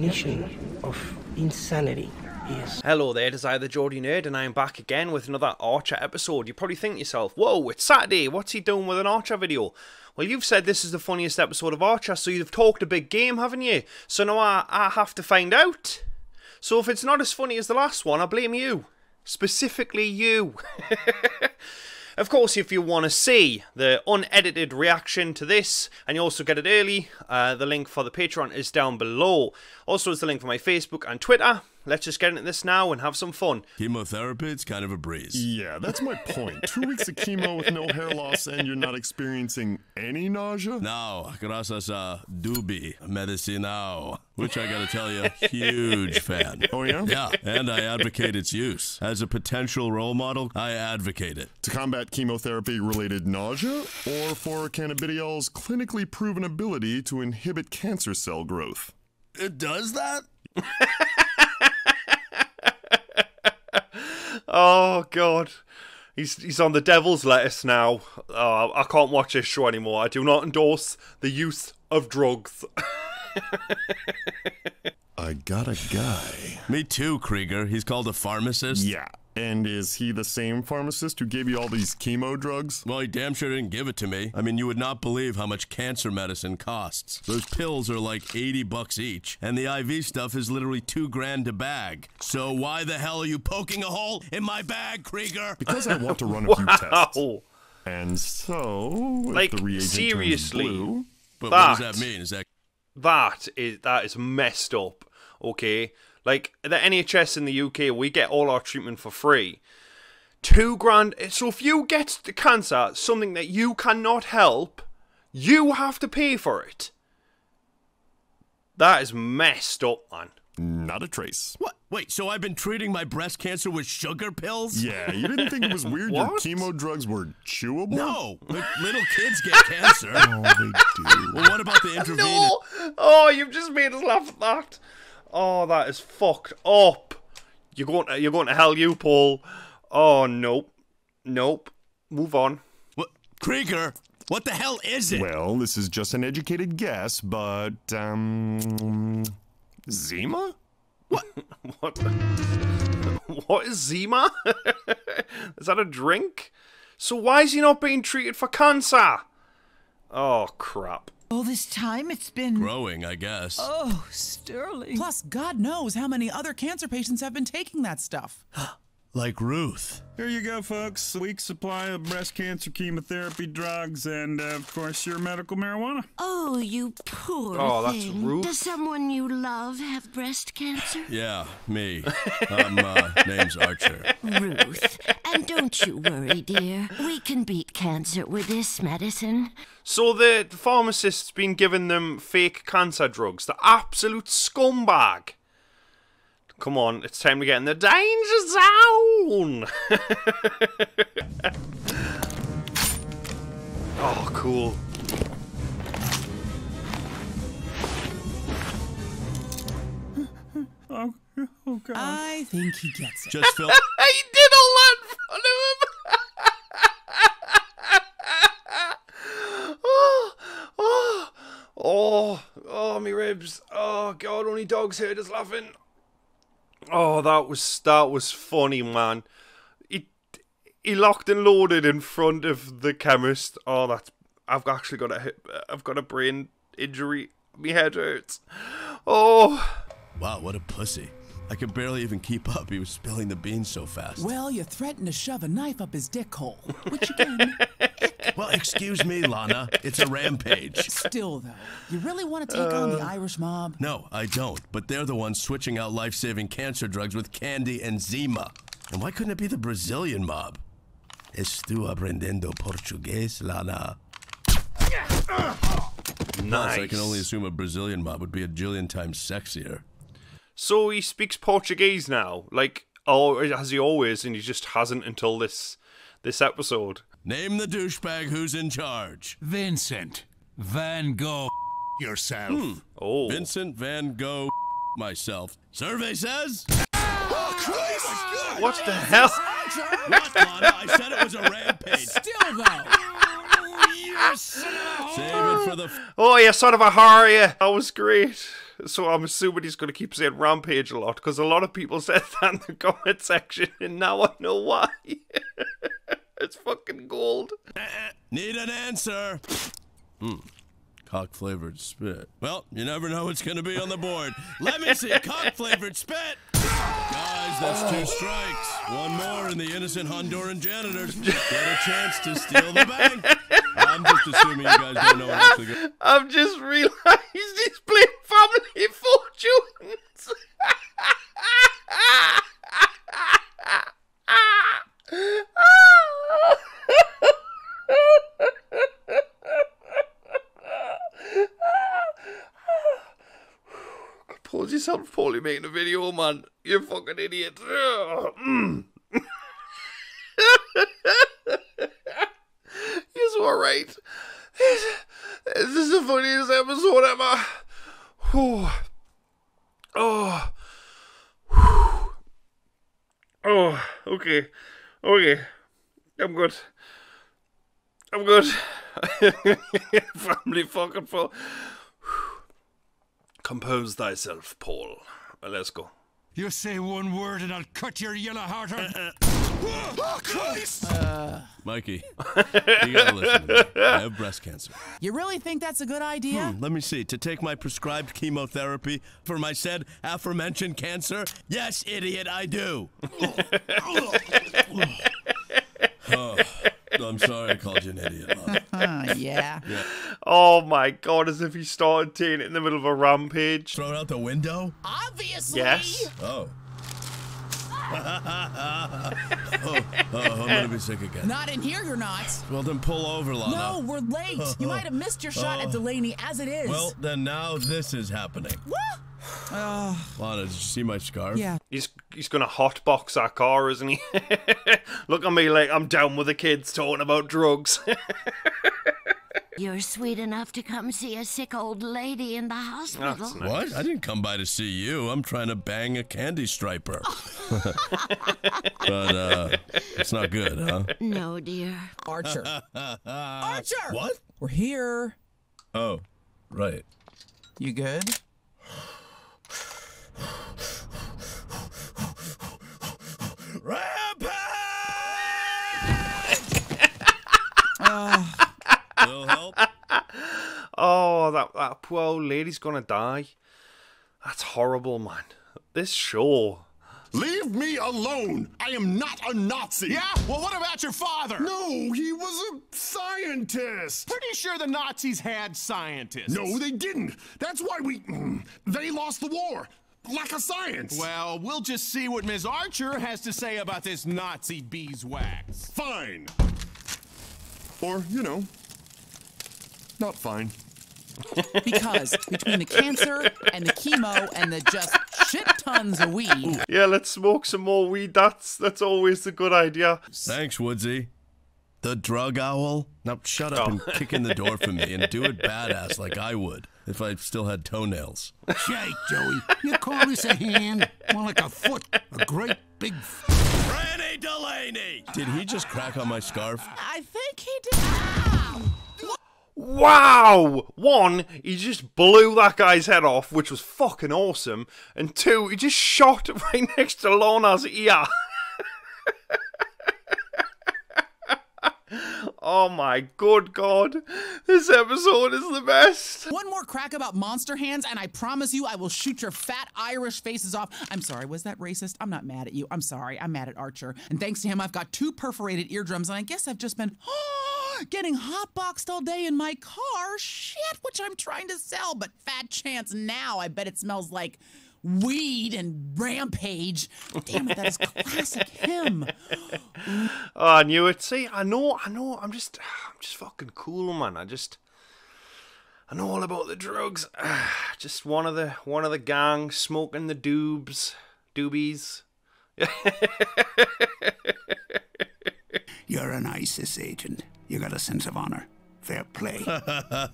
definition of insanity is. Hello there, Desire the Geordie Nerd, and I am back again with another Archer episode. You probably think to yourself, whoa, it's Saturday, what's he doing with an Archer video? Well, you've said this is the funniest episode of Archer, so you've talked a big game, haven't you? So now I have to find out. So if it's not as funny as the last one, I blame you. Specifically you. Of course, if you want to see the unedited reaction to this, and you also get it early, the link for the Patreon is down below. Also, is the link for my Facebook and Twitter. Let's just get into this now and have some fun. Chemotherapy, it's kind of a breeze. Yeah, that's my point. 2 weeks of chemo with no hair loss and you're not experiencing any nausea? No, gracias a Dubi Medicinao, which I gotta tell you, huge fan. Oh, yeah? Yeah, and I advocate its use. As a potential role model, I advocate it. To combat chemotherapy-related nausea, or for cannabidiol's clinically proven ability to inhibit cancer cell growth. It does that? Oh, God. He's on the devil's lettuce now. Oh, I can't watch this show anymore. I do not endorse the use of drugs. I got a guy. Me too, Krieger. He's called a pharmacist. Yeah. And is he the same pharmacist who gave you all these chemo drugs? Well, he damn sure didn't give it to me. I mean, you would not believe how much cancer medicine costs. Those pills are like 80 bucks each, and the IV stuff is literally 2 grand a bag. So why the hell are you poking a hole in my bag, Krieger? Because I want to run a few tests. And so, like, if the reagent seriously, turns blue, but what does that mean? Is that is messed up? Okay. Like, the NHS in the UK, we get all our treatment for free. 2 grand. So if you get the cancer, something that you cannot help, you have to pay for it. That is messed up, man. Not a trace. What? Wait, so I've been treating my breast cancer with sugar pills? Yeah, you didn't think it was weird your chemo drugs were chewable? No, like, little kids get cancer. Oh, they do. Well, what about the intravenous? No! Oh, you've just made us laugh at that. Oh, that is fucked up. You're going to hell, you, Paul. Oh, nope. Nope. Move on. What? Krieger, what the hell is it? Well, this is just an educated guess, but, Zima? What? What is Zima? Is that a drink? So why is he not being treated for cancer? Oh, crap. All this time it's been... growing, I guess. Oh, Sterling. Plus, God knows how many other cancer patients have been taking that stuff. Like Ruth. Here you go, folks. A week's supply of breast cancer chemotherapy drugs and, of course, your medical marijuana. Oh, you poor thing. That's Ruth. Does someone you love have breast cancer? Yeah, me. Name's Archer. Ruth. And don't you worry, dear. We can beat cancer with this medicine. So the pharmacist's been giving them fake cancer drugs. The absolute scumbag. Come on, it's time to get in the danger zone. Oh, cool. Oh, God. I think he gets it. Just Phil. He did all that in front of him. Oh, me ribs. Oh, God, only dogs heard us laughing. Oh, that was funny, man. He locked and loaded in front of the chemist. Oh, I've actually got a brain injury. My head hurts. Oh. Wow, what a pussy. I could barely even keep up. He was spilling the beans so fast. Well, you threatened to shove a knife up his dick hole. Which again... Well, excuse me, Lana. It's a rampage. Still, though, you really want to take on the Irish mob? No, I don't. But they're the ones switching out life-saving cancer drugs with candy and Zima. And why couldn't it be the Brazilian mob? Estou aprendendo português, Lana. Nice. I can only assume a Brazilian mob would be a jillion times sexier. So he speaks Portuguese now, like, oh, has he always, and he just hasn't until this episode. Name the douchebag who's in charge. Vincent Van Gogh yourself. Oh, Vincent Van Gogh myself. Survey says. Oh, Christ! What the hell? What, Lana? I said it was a rampage. Still though. Save it for the. Oh, you son of a hurry! That was great. so I'm assuming he's going to keep saying rampage a lot, because a lot of people said that in the comment section, and now I know why. It's fucking gold. Need an answer. Cock-flavored spit. Well, you never know what's going to be on the board. Let me see cock-flavored spit. Guys, that's 2 strikes. 1 more and the innocent Honduran janitors get a chance to steal the bank. I'm just assuming you guys don't know what's going on. I've just realized he's playing Family Fortunes. Compose yourself, poorly making a video, man. You fucking idiot. He's alright. This is the funniest episode ever. Whew. Oh. Whew. Oh. Okay. Okay. I'm good. I'm good. Family fucking fall. Compose thyself, Paul. Let's go. You say 1 word and I'll cut your yellow heart out. Oh, Christ! Mikey, you gotta listen to me. I have breast cancer. You really think that's a good idea? Let me see. To take my prescribed chemotherapy for my said aforementioned cancer? Yes, idiot, I do. Oh, I'm sorry I called you an idiot, Mom. Yeah. Oh my God, as if he started taking it in the middle of a rampage. Throw it out the window? Obviously. Yes. Oh. Oh, I'm gonna be sick again. Not in here, you're not. Well, then pull over, Lana. No, we're late. You might have missed your shot at Delaney as it is. Well, then now this is happening. What? Lana, did you see my scarf? Yeah. He's gonna hotbox our car, isn't he? Look at me like I'm down with the kids talking about drugs. You're sweet enough to come see a sick old lady in the hospital. That's nice. What? I didn't come by to see you. I'm trying to bang a candy striper. But it's not good, huh? No, dear. Archer. Archer! What? We're here. Oh, right. You good? Rampage! Will help. Oh, that poor old lady's gonna die. That's horrible, man. This show. Leave me alone! I am not a Nazi! Yeah? Well, what about your father? No, he was a scientist! Pretty sure the Nazis had scientists. No, they didn't. That's why they lost the war. Lack of science. Well, we'll just see what Ms. Archer has to say about this Nazi beeswax. Fine. Or, you know, not fine. Because between the cancer and the chemo and the just shit tons of weed. Yeah, let's smoke some more weed. That's always a good idea. Thanks, Woodsy. The drug owl? Now shut up and kick in the door for me and do it badass like I would. If I still had toenails. Jake, Joey, you call this a hand? More like a foot. A great big foot. Franny Delaney! Did he just crack on my scarf? I think he did. Ow! Wow! 1, he just blew that guy's head off, which was fucking awesome. And 2, he just shot right next to Lana's ear. Oh my good God, this episode is the best. 1 more crack about monster hands and I promise you I will shoot your fat Irish faces off. I'm sorry, was that racist? I'm not mad at you. I'm sorry, I'm mad at Archer. And thanks to him, I've got 2 perforated eardrums and I guess I've just been getting hotboxed all day in my car. Shit, which I'm trying to sell, but fat chance now. I bet it smells like weed and rampage. Damn it, that is classic him. Oh, I knew it. See, I know. I'm just fucking cool, man. I know all about the drugs. Just one of the gang smoking the doobies. You're an ISIS agent. You got a sense of honor. Fair play.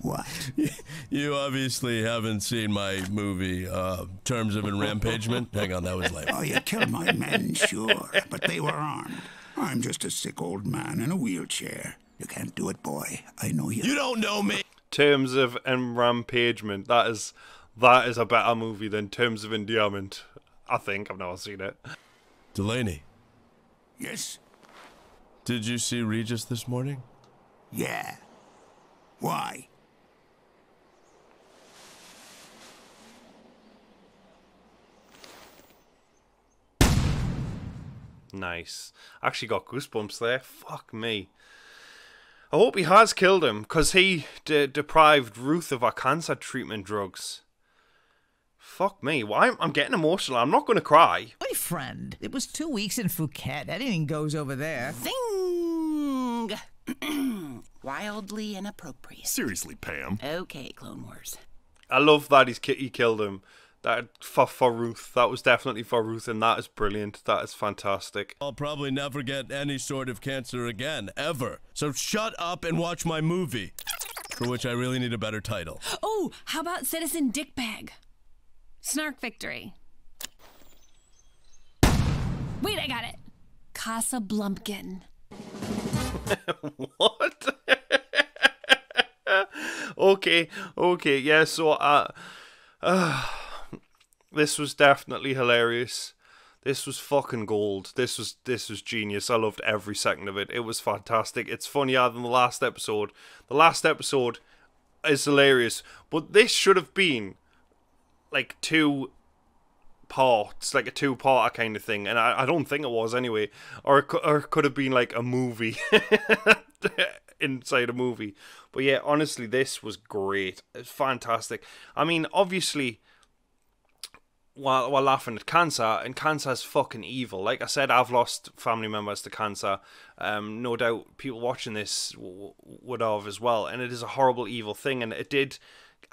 What? You obviously haven't seen my movie, Terms of Enrampagement. Hang on, that was late. Oh, you killed my men, sure, but they were armed. I'm just a sick old man in a wheelchair. You can't do it, boy. I know you. You don't know me. Terms of Enrampagement. That is That is a better movie than Terms of Endearment. I think. I've never seen it. Delaney. Yes? Did you see Regis this morning? Yeah. Why? Nice. Actually got goosebumps there. Fuck me. I hope he has killed him, because he deprived Ruth of her cancer treatment drugs. Fuck me. Well, I'm getting emotional. I'm not going to cry. My friend, it was 2 weeks in Phuket. Anything goes over there. Zing! Wildly inappropriate. Seriously, Pam. Okay, Clone Wars. I love that he killed him. That for Ruth. That was definitely for Ruth, and that is brilliant. That is fantastic. I'll probably never get any sort of cancer again, ever. So shut up and watch my movie, for which I really need a better title. Oh, how about Citizen Dickbag? Snark Victory. Wait, I got it. Casa Blumpkin. What? Okay, yeah, so this was definitely hilarious. This was fucking gold. This was genius. I loved every second of it. It was fantastic. It's funnier than the last episode. The last episode is hilarious, but this should have been like two parts, like a two-parter kind of thing, and I don't think it was anyway. Or it could have been like a movie inside a movie. But yeah, honestly, this was great. It's fantastic. I mean, obviously, While laughing at cancer, and cancer's fucking evil. Like I said, I've lost family members to cancer. No doubt people watching this would have as well. And it is a horrible, evil thing. And I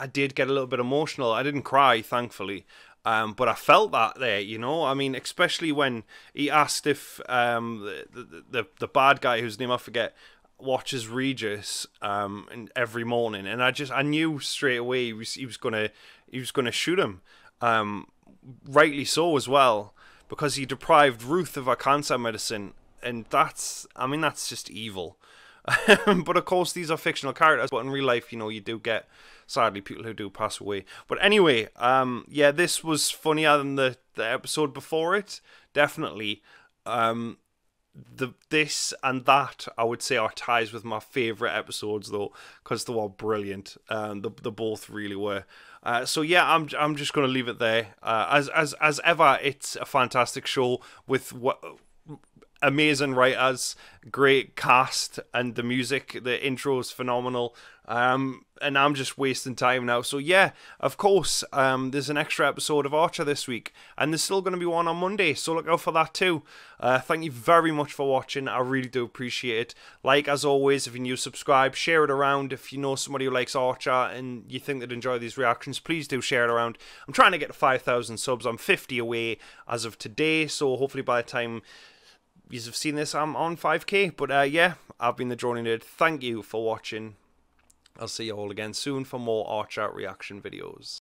did get a little bit emotional. I didn't cry, thankfully. But I felt that there, you know. I mean, especially when he asked if the bad guy, whose name I forget, watches Regis every morning. And I knew straight away he was gonna shoot him. Rightly so as well, because he deprived Ruth of her cancer medicine, and that's just evil. But of course, these are fictional characters, but in real life, you know, you do get, sadly, people who do pass away. But anyway, yeah, this was funnier than the episode before it, definitely. This and that, I would say, are ties with my favourite episodes, though, because they were brilliant. They both really were. So yeah, I'm just gonna leave it there. As ever, it's a fantastic show with amazing writers, great cast, and the music, the intro is phenomenal. And I'm just wasting time now. So yeah, of course, there's an extra episode of Archer this week, and there's still going to be one on Monday, so look out for that too. Thank you very much for watching. I really do appreciate it. Like, as always, if you're new, subscribe, share it around. If you know somebody who likes Archer and you think they'd enjoy these reactions, please do share it around. I'm trying to get to 5,000 subs. I'm 50 away as of today, so hopefully by the time you've seen this, I'm on 5k. But yeah, I've been the Droning Nerd. Thank you for watching. I'll see you all again soon for more Archer reaction videos.